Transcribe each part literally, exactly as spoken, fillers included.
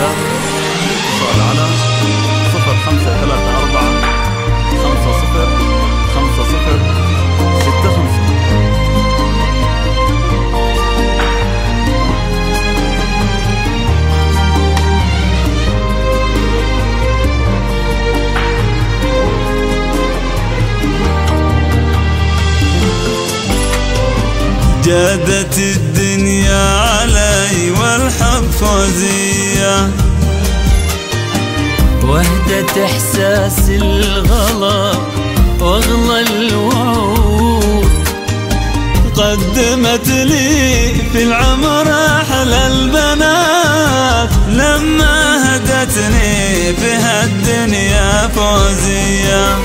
جدة، اتصال على صفر خمسة ثلاثة أربعة خمسة صفر خمسة صفر ستة خمسة. جادت الدنيا علي والحب فوزية، وهدت إحساس الغلا وأغلى الوعود، قدمت لي في العمر أحلى البنات، لما هدتني في هالدنيا فوزية.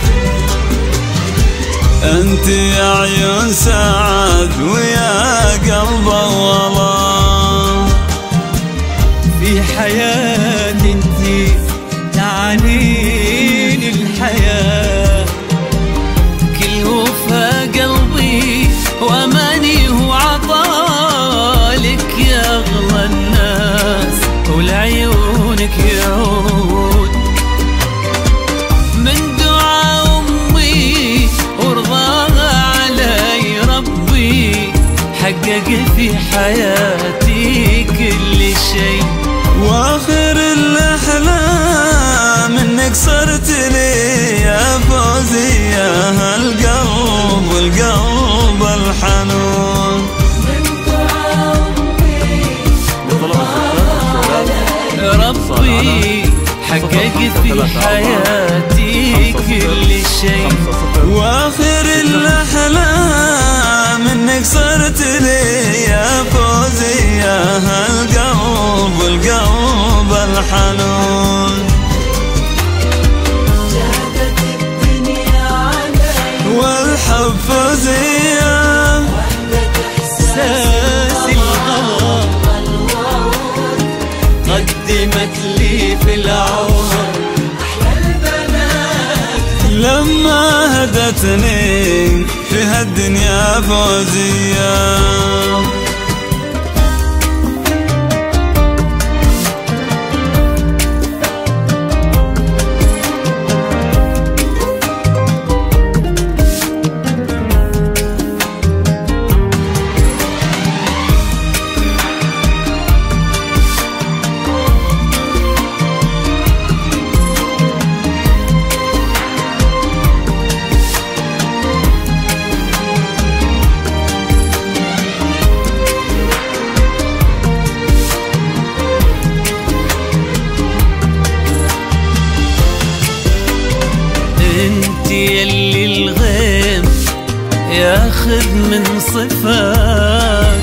أنت يا عيون سعد ويا قلب والله، في حياتي انت تعنين الحياة، كل وفا قلبي وأماني وعطالك يا أغلى الناس، ولعيونك يعود من حقق في حياتي كل شيء. واخر الاحلام انك صرت لي يا فوزية، هالقلب والقلب الحنون انت ربي حقق في حياتي كل شيء. واخر الاحلام منك صرت لي يا فوزية، هالقلب والقلب الحنون. جادت الدنيا علي والحب فوزية، وحدة إحساس الغلا والوعود، قدمت لي في العمر أحلى البنات، لما هدتني في هالدنيا فوزية. يلي الغيم ياخذ من صفاك،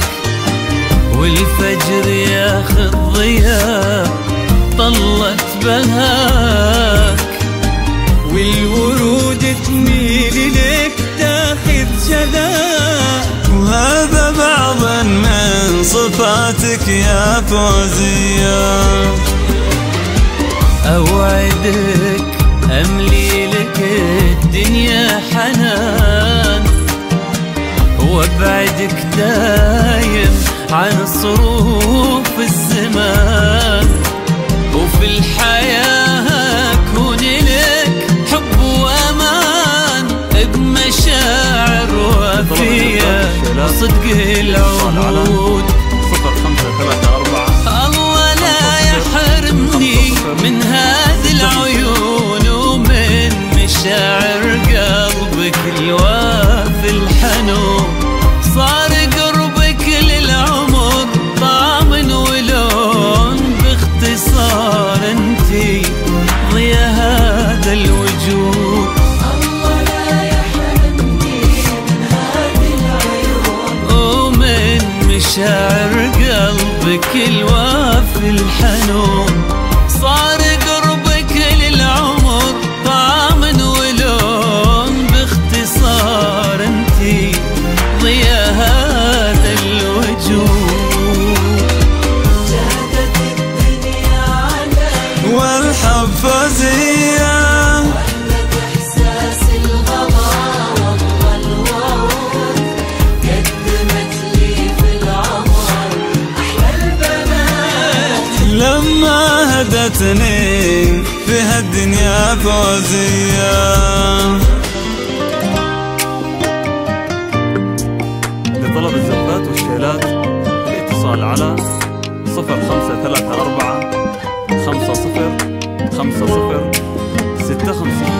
والفجر ياخذ ضياء طلت بهاك، والورود تميل لك تاخذ جذاك، وهذا بعض من صفاتك يا فوزية. أوعدك أملي لك الدنيا حنان، وابعدك دايم عن صروف الزمان، وفي الحياة أكون لك حب وأمان، بمشاعر وفية وصدق العهود. الله لا يحرمني من هذه العيون، شاعر قلبك الوافي الحنون، صار قربك للعمر طعم ولون، باختصار انتي ضي هذا الوجود. الله لا يحرمني من هذه العيون، ومن مشاعر قلبك الوافي الحنون، صار قربك للعمر فوزية، وحدة إحساس الغلا والوعود، قدمت لي في العمر أحلى البنات، لما فقدتني في هالدنيا فوزية. لطلب الزفات والشيلات الاتصال على صفر خمسة ثلاثة أربعة خمسة صفر خمسة صفر ستة خمسة.